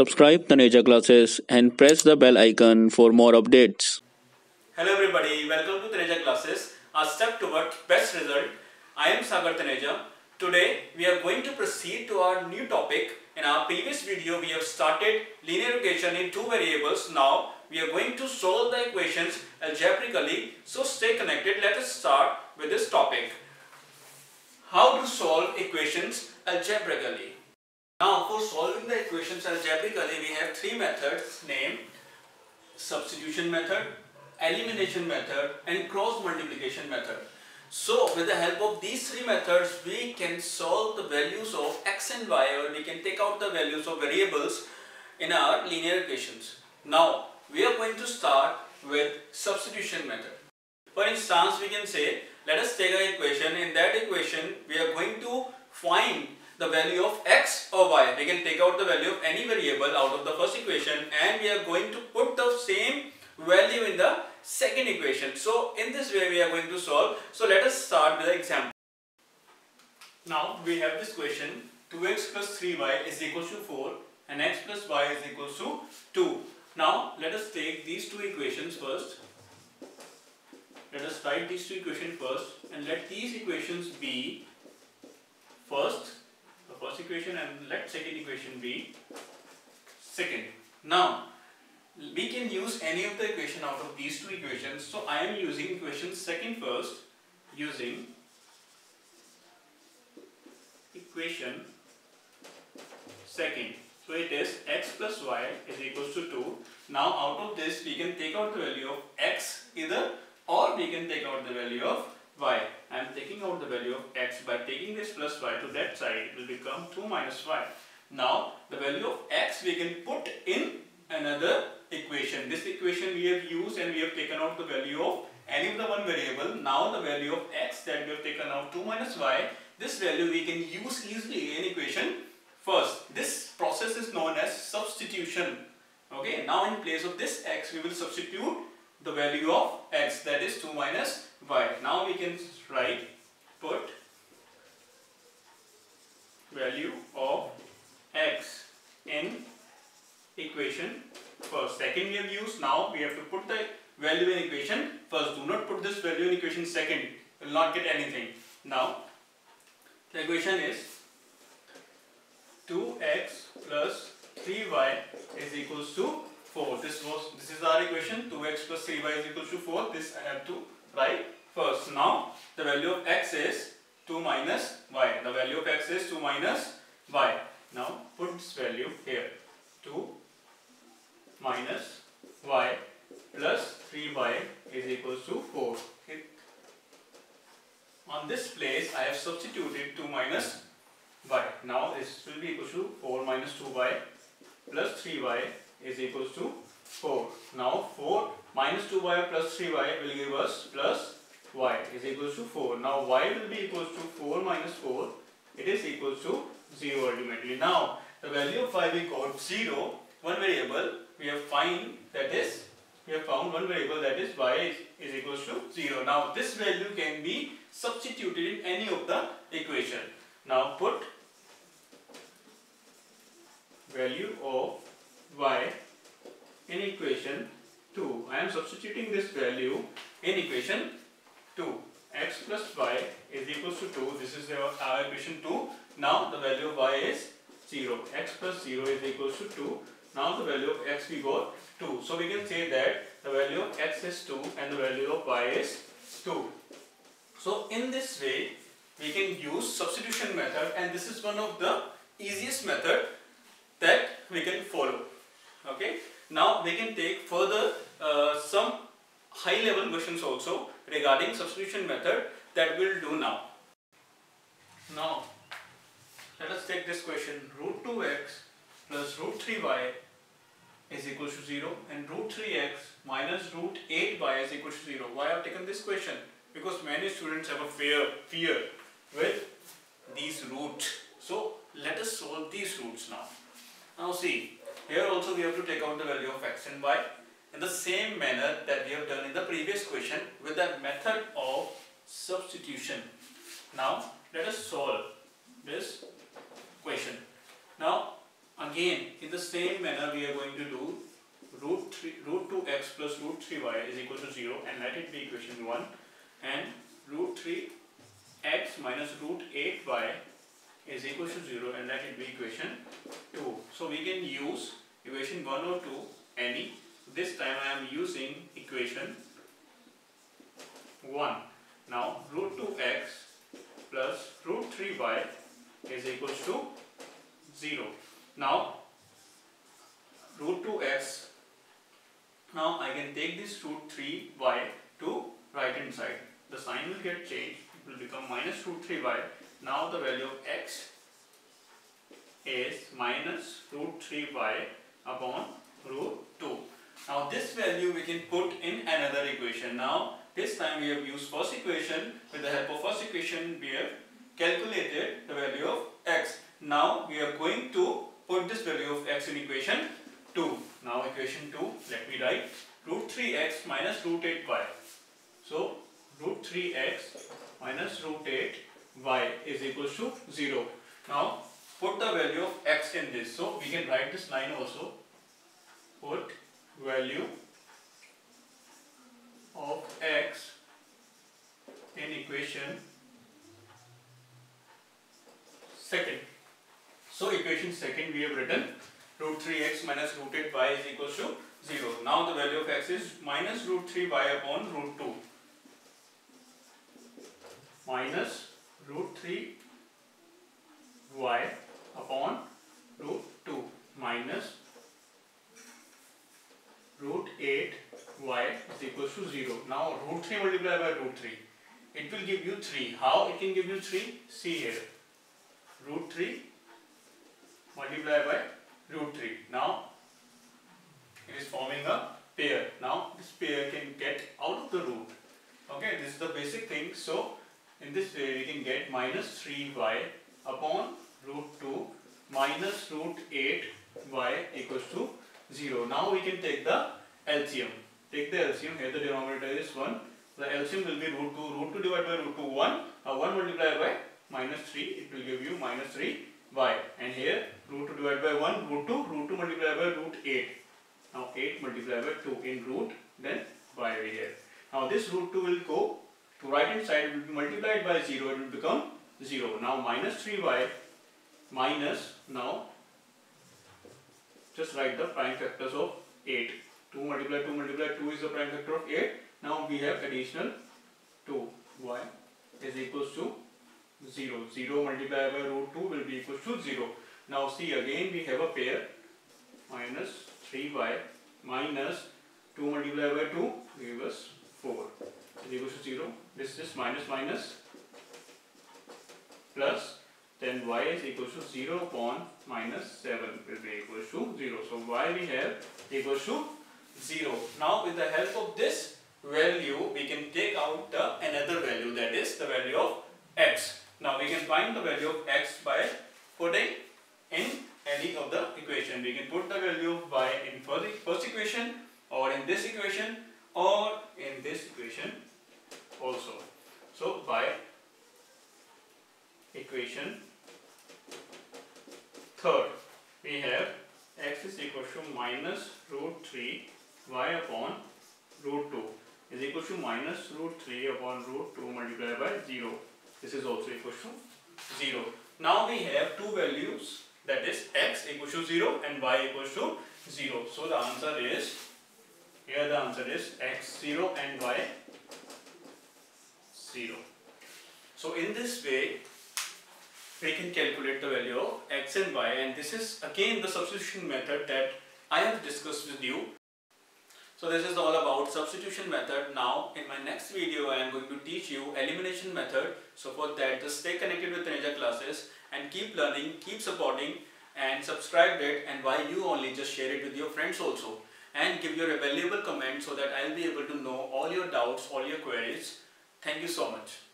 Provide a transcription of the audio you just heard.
Subscribe Taneja Classes and press the bell icon for more updates. Hello everybody, welcome to Taneja Classes, a step towards best result. I am Sagar Taneja. Today we are going to proceed to our new topic. In our previous video we have started linear equation in two variables. Now we are going to solve the equations algebraically. So stay connected. Let us start with this topic. How to solve equations algebraically. Now for solving the equations algebraically we have three methods, named substitution method, elimination method and cross multiplication method. So with the help of these three methods we can solve the values of x and y, or we can take out the values of variables in our linear equations. Now we are going to start with substitution method. For instance, we can say, let us take an equation. In that equation we are going to find the value of x or y. We can take out the value of any variable out of the first equation and we are going to put the same value in the second equation. So in this way we are going to solve. So let us start with an example. Now we have this question, 2x plus 3y is equal to 4 and x plus y is equal to 2. Now let us take these two equations first. Let us write these two equations first and let these equations be first, the first equation, and let second equation be second. Now we can use any of the equation out of these two equations. So I am using equation second first, using equation second. So it is x plus y is equals to 2. Now out of this we can take out the value of x either, or we can take out the value of y. I am taking out the value of x by taking this plus y to that side. It will become 2 minus y. Now the value of x we can put in another equation. This equation we have used and we have taken out the value of any of the one variable. Now the value of x that we have taken out, 2 minus y, this value we can use easily in equation first. This process is known as substitution. Okay, now in place of this x we will substitute the value of x, that is 2 minus y. Now we can write, put value of x in equation first. Second we have used. Now we have to put the value in equation first. Do not put this value in equation second. You will not get anything. Now the equation is 2x plus 3y is equals to 4. This is our equation. 2x plus 3y is equals to 4. This I have to write first. Now the value of x is 2 minus y. The value of x is 2 minus y. Now put this value here. 2 minus y plus 3y is equals to 4. Okay. On this place I have substituted 2 minus y. Now this will be equal to 4 minus 2y plus 3y is equals to 4. Now 4 minus 2y plus 3y will give us plus y is equals to 4. Now y will be equals to 4 minus 4. It is equals to 0 ultimately. Now the value of y we got 0. One variable we have found one variable, that is y is equals to 0. Now this value can be substituted in any of the equation. Now put value of y in equation 2. I am substituting this value in equation 2. X plus y is equals to 2. This is our equation 2. Now the value of y is 0. X plus 0 is equals to 2. Now the value of x we got 2. So we can say that the value of x is 2 and the value of y is 2. So in this way we can use substitution method, and this is one of the easiest method that we can follow. Okay. Now we can take further some high level questions also regarding substitution method that we will do now. Now let us take this question, root 2x plus root 3y is equal to 0 and root 3x minus root 8y is equal to 0. Why I have taken this question? Because many students have a fear with these roots. So let us solve these roots now. Now see, here also we have to take out the value of x and y in the same manner that we have done in the previous question with the method of substitution. Now let us solve this question. Now Again, in the same manner, we are going to do root 2x plus root 3y is equal to 0, and let it be equation 1, and root 3x minus root 8y is equal to 0, and let it be equation 2. So we can use equation 1 or 2, any. This time I am using equation 1. Now root 2x plus root 3y is equal to 0. Now root 2x, now I can take this root 3y to right hand side. The sign will get changed, it will become minus root 3y. Now the value of x is minus root 3y upon root 2. Now this value we can put in another equation. Now this time we have used first equation. With the help of first equation we have calculated the value of x. Now we are going to put this value of x in equation 2. Now equation 2, let me write root 3x minus root 8y. So root 3x minus root 8y is equal to 0. Now put the value of x in this. So we can write this line also. Put value of x in equation second. So equation second we have written root 3x minus root 8y is equal to 0. Now the value of x is minus root 3y upon root 2. Minus root 3y upon root 2 minus root 8y is equal to 0. Now root 3 multiplied by root 3. It will give you 3. How it can give you 3? See here. Root 3 multiplied by root 3. Now it is forming a pair. Now this pair can get out of the root. Okay, this is the basic thing. So in this way we can get minus 3y upon root 2 minus root 8y equals to 0. Now we can take the LCM. Take the LCM. Here the denominator is 1. The LCM will be root 2. Root 2 divided by root 2, 1. 1 multiplied by minus 3. It will give you minus 3y. And here root 2 divided by 1, root 2. Root 2 multiplied by root 8. Now 8 multiplied by 2 in root. Then y over here. Now this root 2 will go to right hand side. It will be multiplied by 0. It will become 0. Now minus 3y minus. Now just write the prime factors of 8. 2 multiplied 2 multiplied 2 is the prime factor of 8. Now we have additional 2y is equals to 0. 0 multiplied by root 2 will be equals to 0. Now see again we have a pair minus 3y minus 2 multiplied by 2 gives us 4 is equals to 0. This is minus minus plus. Then y is equal to 0 upon minus 7 will be equal to 0. So y we have equals to 0. Now with the help of this value, we can take out another value, that is the value of x. Now we can find the value of x by putting in any of the equation. We can put the value of y in first equation or in this equation or in this equation also. So by equation third, we have x is equal to minus root 3y upon root 2 is equal to minus root 3 upon root 2 multiplied by 0. This is also equal to 0. Now we have two values, that is x equal to 0 and y equal to 0. So the answer is, here the answer is x 0 and y 0. So in this way, we can calculate the value of x and y, and this is again the substitution method that I have discussed with you. So this is all about substitution method. Now in my next video I am going to teach you elimination method. So for that, just stay connected with Taneja Classes and keep learning, keep supporting, and subscribe it, and while you only, just share it with your friends also, and give your valuable comment so that I will be able to know all your doubts, all your queries. Thank you so much.